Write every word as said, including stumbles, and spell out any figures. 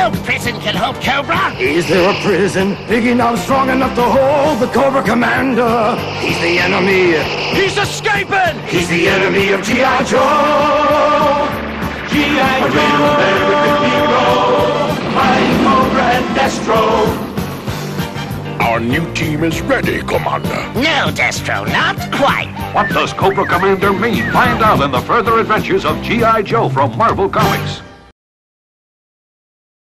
No prison can hold Cobra! Is there a prison big enough, strong enough to hold the Cobra Commander? He's the enemy. He's escaping! He's the enemy of G I. Joe! G I. Joe! A real American hero, fighting Cobra and Destro. Our new team is ready, Commander. No, Destro, not quite. What does Cobra Commander mean? Find out in the further adventures of G I. Joe from Marvel Comics.